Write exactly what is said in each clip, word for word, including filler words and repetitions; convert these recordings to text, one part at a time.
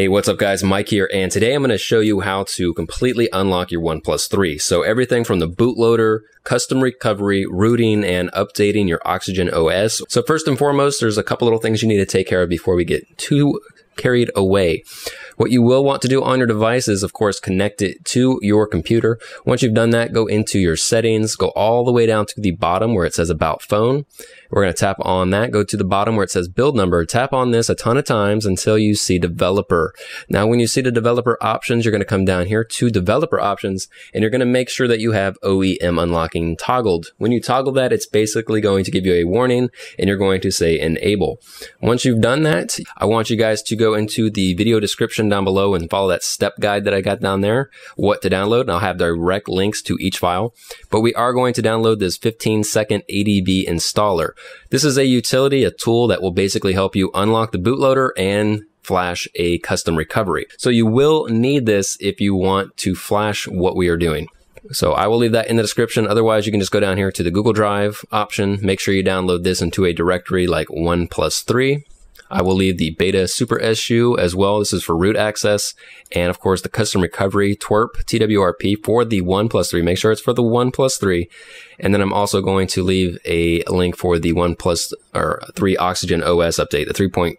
Hey, what's up guys, Mike here, and today I'm going to show you how to completely unlock your OnePlus three. So everything from the bootloader, custom recovery, rooting, and updating your Oxygen O S. So first and foremost, there's a couple little things you need to take care of before we get too carried away. What you will want to do on your device is, of course, connect it to your computer. Once you've done that, go into your settings, go all the way down to the bottom where it says about phone. We're going to tap on that, go to the bottom where it says build number, tap on this a ton of times until you see developer. Now, when you see the developer options, you're going to come down here to developer options, and you're going to make sure that you have O E M unlocking toggled. When you toggle that, it's basically going to give you a warning and you're going to say enable. Once you've done that, I want you guys to go into the video description down below and follow that step guide that I got down there, what to download, and I'll have direct links to each file. But we are going to download this fifteen second A D B installer. This is a utility, a tool that will basically help you unlock the bootloader and flash a custom recovery. So you will need this if you want to flash what we are doing. So I will leave that in the description. Otherwise, you can just go down here to the Google Drive option. Make sure you download this into a directory like OnePlus three. I will leave the beta SuperSU as well. This is for root access. And of course, the custom recovery T W R P for the OnePlus three. Make sure it's for the OnePlus three. And then I'm also going to leave a link for the OnePlus three Oxygen O S update, the three point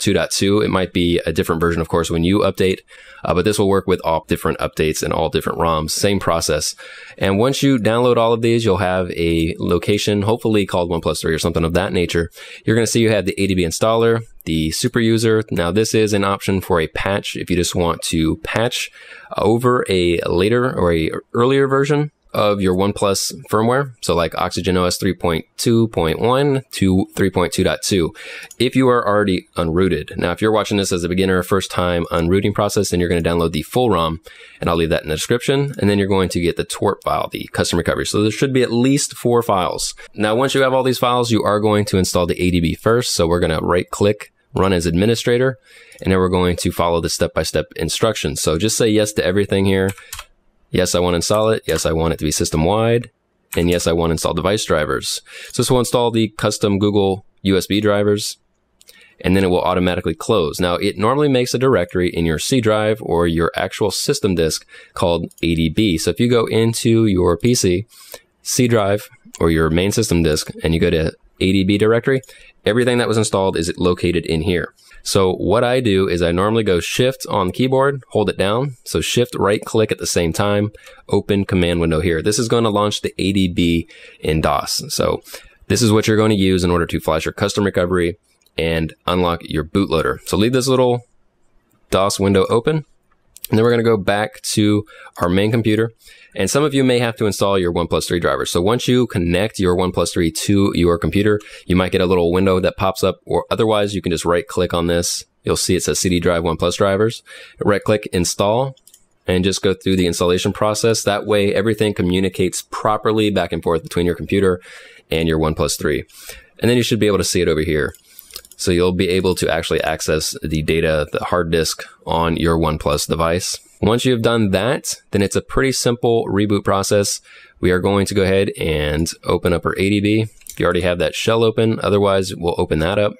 two point two. It might be a different version, of course, when you update, uh, but this will work with all different updates and all different ROMs. Same process. And once you download all of these, you'll have a location, hopefully called OnePlus three or something of that nature. You're going to see you have the A D B installer, the super user. Now this is an option for a patch if you just want to patch over a later or a earlier version of your OnePlus firmware. So like Oxygen O S three point two point one to three point two point two, if you are already unrooted. Now, if you're watching this as a beginner, first time unrooting process, then you're going to download the full ROM, and I'll leave that in the description. And then you're going to get the T W R P file, the custom recovery. So there should be at least four files. Now, once you have all these files, you are going to install the A D B first. So we're going to right click, run as administrator, and then we're going to follow the step-by-step instructions. So just say yes to everything here. Yes, I want to install it. Yes, I want it to be system-wide. And yes, I want to install device drivers. So this will install the custom Google U S B drivers, and then it will automatically close. Now, it normally makes a directory in your C drive or your actual system disk called A D B. So if you go into your P C, C drive, or your main system disk, and you go to A D B directory, everything that was installed is located in here. So what I do is I normally go shift on the keyboard, hold it down. So shift right click at the same time, open command window here. This is going to launch the A D B in DOS. So this is what you're going to use in order to flash your custom recovery and unlock your bootloader. So leave this little DOS window open. And then we're going to go back to our main computer. And some of you may have to install your OnePlus three driver. So once you connect your OnePlus three to your computer, you might get a little window that pops up, or otherwise you can just right click on this. You'll see it says C D drive OnePlus drivers. Right click install and just go through the installation process. That way everything communicates properly back and forth between your computer and your OnePlus three. And then you should be able to see it over here. So you'll be able to actually access the data, the hard disk on your OnePlus device. Once you've done that, then it's a pretty simple reboot process. We are going to go ahead and open up our A D B. If you already have that shell open, otherwise we'll open that up.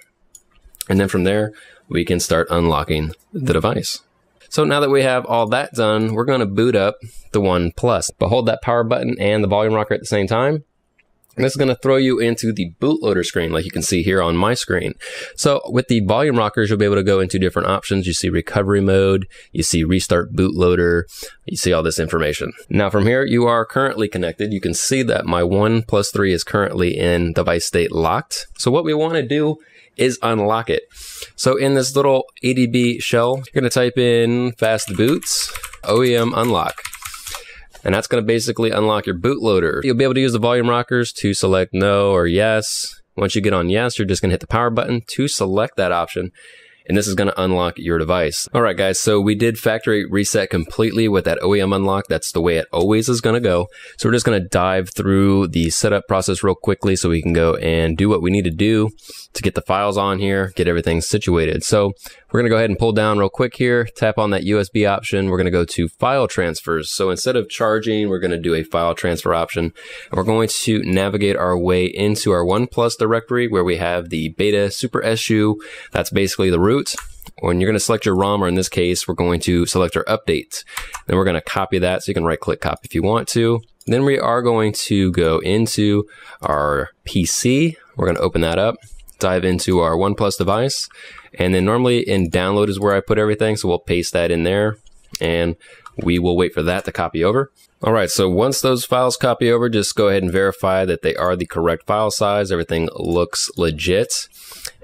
And then from there, we can start unlocking the device. So now that we have all that done, we're going to boot up the OnePlus, but hold that power button and the volume rocker at the same time. And this is going to throw you into the bootloader screen, like you can see here on my screen. So with the volume rockers, you'll be able to go into different options. You see recovery mode, you see restart bootloader, you see all this information. Now from here, you are currently connected. You can see that my OnePlus three is currently in device state locked. So what we want to do is unlock it. So in this little A D B shell, you're going to type in fastboot O E M unlock. And that's going to basically unlock your bootloader. You'll be able to use the volume rockers to select no or yes. Once you get on yes, you're just going to hit the power button to select that option. And this is going to unlock your device. All right, guys. So we did factory reset completely with that O E M unlock. That's the way it always is going to go. So we're just going to dive through the setup process real quickly so we can go and do what we need to do to get the files on here, get everything situated. So we're going to go ahead and pull down real quick here, tap on that U S B option. We're going to go to file transfers. So instead of charging, we're going to do a file transfer option. And we're going to navigate our way into our OnePlus directory where we have the beta SuperSU. That's basically the root. when you're going to select your ROM, or in this case, we're going to select our updates. Then we're going to copy that, so you can right click copy if you want to. Then we are going to go into our P C. We're going to open that up, dive into our OnePlus device. And then normally in download is where I put everything. So we'll paste that in there and we will wait for that to copy over. All right, so once those files copy over, just go ahead and verify that they are the correct file size. Everything looks legit.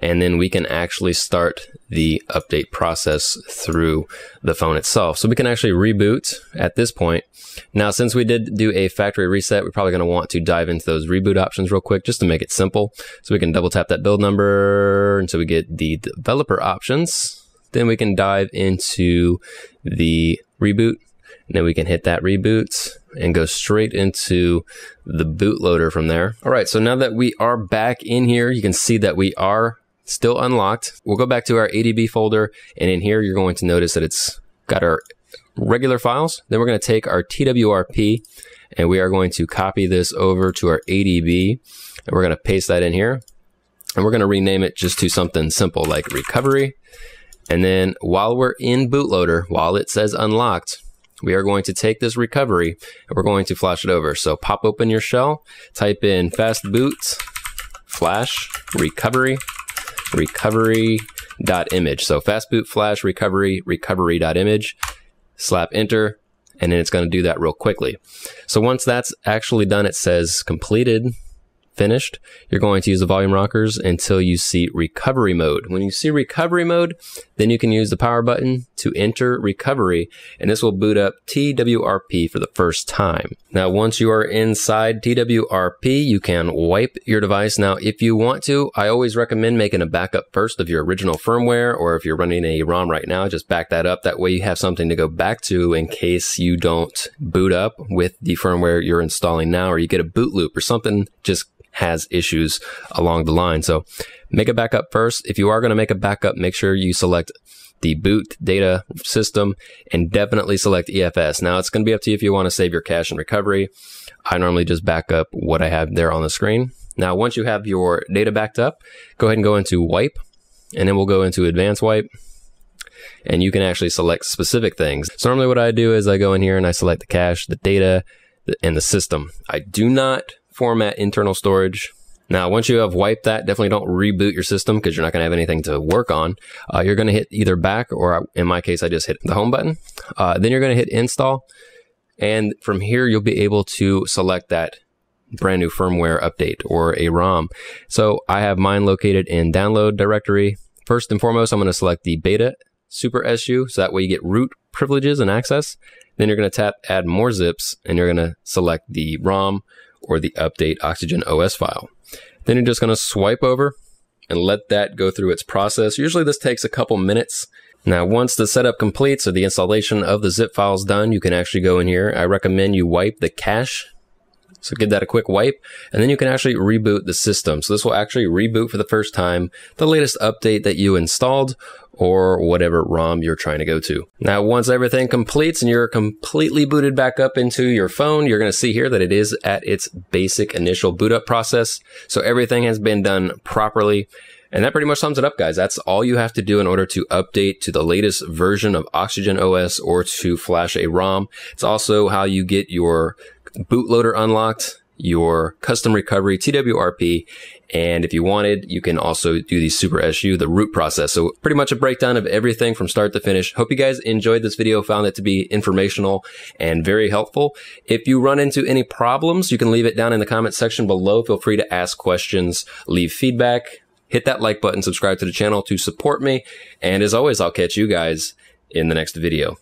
And then we can actually start the update process through the phone itself. So we can actually reboot at this point. Now, since we did do a factory reset, we're probably going to want to dive into those reboot options real quick just to make it simple. So we can double tap that build number until we get the developer options. Then we can dive into the reboot. And then we can hit that reboot and go straight into the bootloader from there. All right, so now that we are back in here, you can see that we are still unlocked. We'll go back to our A D B folder, and in here, you're going to notice that it's got our regular files. Then we're going to take our T W R P, and we are going to copy this over to our A D B, and we're going to paste that in here. And we're going to rename it just to something simple like recovery. And then while we're in bootloader, while it says unlocked, we are going to take this recovery and we're going to flash it over. So pop open your shell, type in fastboot flash recovery recovery.image. So fastboot flash recovery recovery.image, slap enter, and then it's going to do that real quickly. So once that's actually done, it says completed, finished. You're going to use the volume rockers until you see recovery mode. When you see recovery mode, then you can use the power button to enter recovery, and this will boot up T W R P for the first time. Now, once you are inside T W R P, you can wipe your device. Now, if you want to, I always recommend making a backup first of your original firmware, or if you're running a ROM right now, just back that up. That way you have something to go back to in case you don't boot up with the firmware you're installing now, or you get a boot loop or something just has issues along the line. So make a backup first. If you are going to make a backup, make sure you select the boot data system and definitely select E F S. Now it's going to be up to you if you want to save your cache and recovery. I normally just back up what I have there on the screen. Now, once you have your data backed up, go ahead and go into wipe, and then we'll go into advanced wipe, and you can actually select specific things. So normally what I do is I go in here and I select the cache, the data, and the system. I do not format internal storage. Now, once you have wiped that, definitely don't reboot your system because you're not going to have anything to work on. Uh, you're going to hit either back, or in my case, I just hit the home button. Uh, then you're going to hit install. And from here, you'll be able to select that brand new firmware update or a ROM. So I have mine located in download directory. First and foremost, I'm going to select the beta SuperSU. So that way you get root privileges and access. Then you're going to tap add more zips, and you're going to select the ROM or the update Oxygen O S file. Then you're just going to swipe over and let that go through its process. Usually this takes a couple minutes. Now, once the setup completes or the installation of the zip file is done, you can actually go in here. I recommend you wipe the cache. So give that a quick wipe, and then you can actually reboot the system. So this will actually reboot for the first time the latest update that you installed or whatever ROM you're trying to go to. Now, once everything completes and you're completely booted back up into your phone, you're going to see here that it is at its basic initial boot up process. So everything has been done properly. And that pretty much sums it up, guys. That's all you have to do in order to update to the latest version of Oxygen O S or to flash a ROM. It's also how you get your bootloader unlocked, your custom recovery, T W R P, and if you wanted, you can also do the SuperSU, the root process. So pretty much a breakdown of everything from start to finish. Hope you guys enjoyed this video, found it to be informational and very helpful. If you run into any problems, you can leave it down in the comment section below. Feel free to ask questions, leave feedback, hit that like button, subscribe to the channel to support me, and as always, I'll catch you guys in the next video.